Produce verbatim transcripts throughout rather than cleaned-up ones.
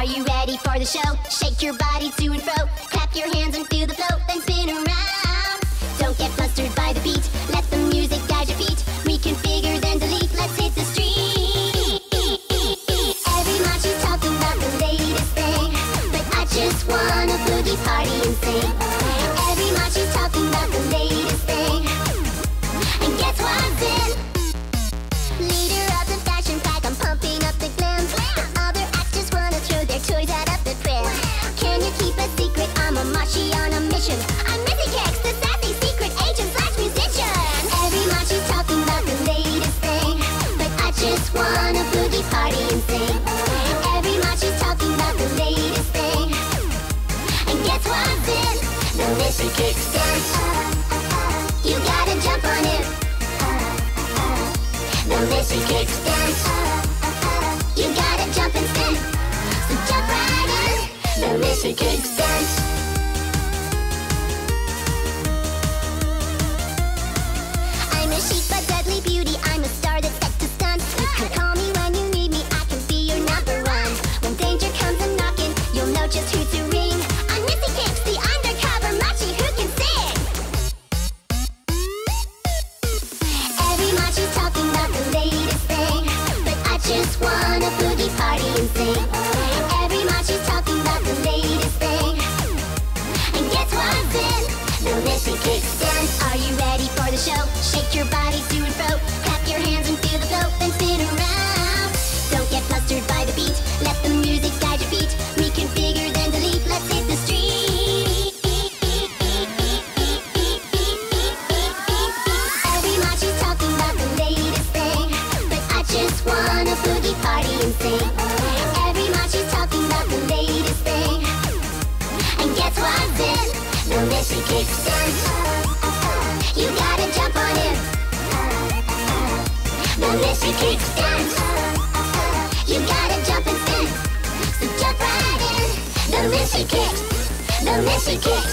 Are you ready for the show? Shake your body to and fro. Clap your hands and feel the flow, then spin around. Don't get flustered by the beat. Let the music guide your feet. Reconfigure, then delete. Let's hit the street. Every month she's talking about the latest thing, but I just wanna boogie, party and sing. Every month she's talking about the latest thing, and guess what I'm in? Leader of the fashion pack, I'm pumping up the glam. Toys out of the crib. Can you keep a secret? I'm a Moshi on a mission. I'm Missy Kix, the sassy secret agent slash musician. Every month she's talking about the latest thing, but I just wanna boogie, party and sing. Every month she's talking about the latest thing, and guess what I'm in? The Missy Kix dance. You gotta jump on it. The Missy Kix dance. You gotta jump and spin. Jump right in the Missy Kix dance. I'm a chic but deadly beauty. I'm a star that's set to stun. You can call me when you need me. I can be your number one. When danger comes a knocking, you'll know just who to ring. I'm Missy Kix, the undercover Moshi who can sing. Every Moshi's talking about the latest thing, but I just wanna boogie, party and sing. Missy Kix dance. Are you ready for the show? Shake your body to and fro. Clap your hands and feel the flow, then spin around. Don't get flustered by the beat. Let the music guide your feet. Reconfigure, then delete. Let's hit the street. Every month she's talking about the latest thing, but I just wanna boogie, party and sing. Every month she's talking about the latest thing, and guess what I'm in? The Missy Kix dance. You gotta jump on it. The Missy Kix dance. You gotta jump and spin. So jump right in. The Missy Kix. The Missy Kix.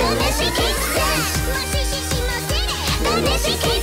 The Missy Kix dance. The Missy Kix.